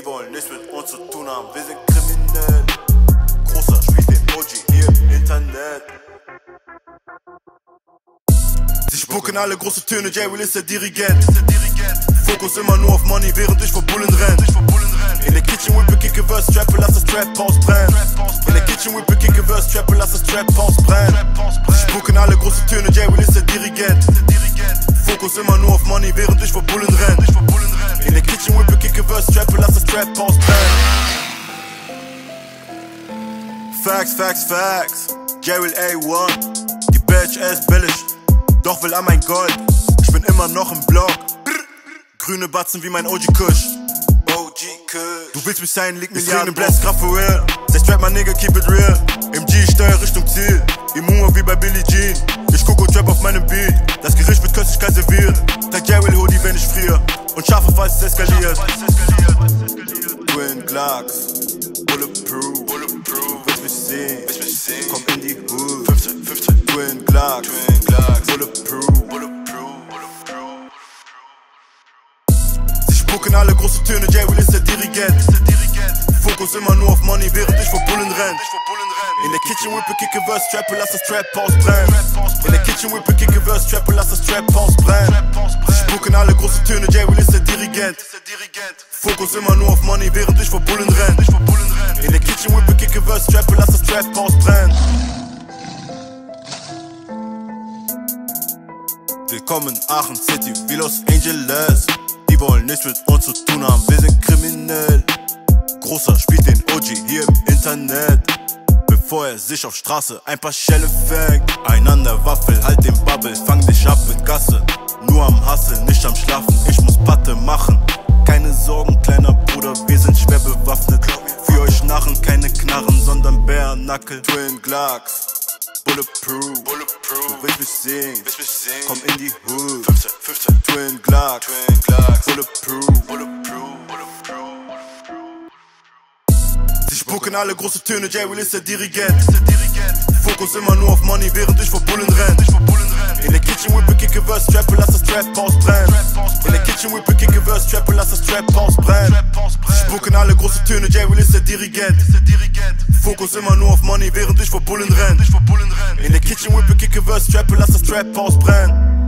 Die wollen nichts mit uns zu tun haben, wir sind kriminell. Großer spielt den OG hier im Internet. Sie spucken alle große Töne, J-Will ist der Dirigent. Fokus immer nur auf Money, während ich vor Bullen renn. In der Kitchen Whippe, kicke Verse, Trappe, lass das Trap House brennen. In der Kitchen Whippe, kicke Verse, Trappe, lass das Trap House brennen. Sie spucken alle große Töne, J-Will ist der Dirigent. Fokus immer nur auf Money, während ich vor Bullen renn. In der Kitchen Whippe, kicke Verse, Trappe, lass das Trap House brennen. Facts, Facts, Facts, J-Will A1. Die Bitch ist billig, doch will an mein Gold. Ich bin immer noch im Block. Grüne Batzen wie mein OG Kush. Du willst mich sein, leg mir die Hand. Bless Kraft for real. Say strap my nigga, keep it real. MG, steuer Richtung Ziel. Im Hunger wie bei Billie Jean. Ich gucke und trap auf meinem Beat. Das Gericht wird Köstlichkeit serviert. Tag J-Will, Hoodie, wenn ich friere. Und scharfe, falls es eskaliert. Twin Glocks, Bulletproof. Willst mich sehen? Komm in die Hood. 15. Twin Glocks, Bulletproof. Sie spucken alle große Töne, J-Will ist der Dirigent. Fokus immer nur auf Money, während ich vor Bullen renn. In der Kitchen Whippe, kicke Verse, Trappe, lass das Trap House brennen. In der Kitchen Whippe, kicke Verse, Trappe, lass das Trap House brennen. Sie spucken alle große Töne, J-Will ist der Dirigent. Fokus immer nur auf Money, während ich vor Bullen renn. In der Kitchen Whippe, kicke Verse, Trappe, lass das Trap House brennen. Willkommen Aachen City, wie Los Angeles. Die wollen nichts mit uns zu tun haben, wir sind kriminell. Großer spielt den OG hier im Internet. Bevor er sich auf Straße ein paar Schelle fängt. Einander Waffel, halt den Bubble, fang dich ab mit Gasse. Nur am Hustle, nicht am Schlafen, ich muss Patte machen. Keine Sorgen, kleiner Bruder, wir sind schwer bewaffnet. Für euch Narren, keine Knarren, sondern Bärennackel. Twin Glocks, Bulletproof. Du willst mich sehen, komm in die Hood. 15. Twin Glocks, Bulletproof. Sie spucken alle große Töne, J-Will ist der Dirigent. Fokus immer nur auf Money, während ich vor Bullen renn. In der Kitchen Whippe, kicke Verse, Trappe, lass das Trap House brennen. In der Kitchen Whippe, kicke Verse, Trappe, lass das Trap House brennen. Sie spucken alle große Töne, J-Will ist der Dirigent. Fokus immer nur auf Money, während ich vor Bullen renn. In der Kitchen Whippe, kicke Verse, Trappe, lass das Trap House brennen.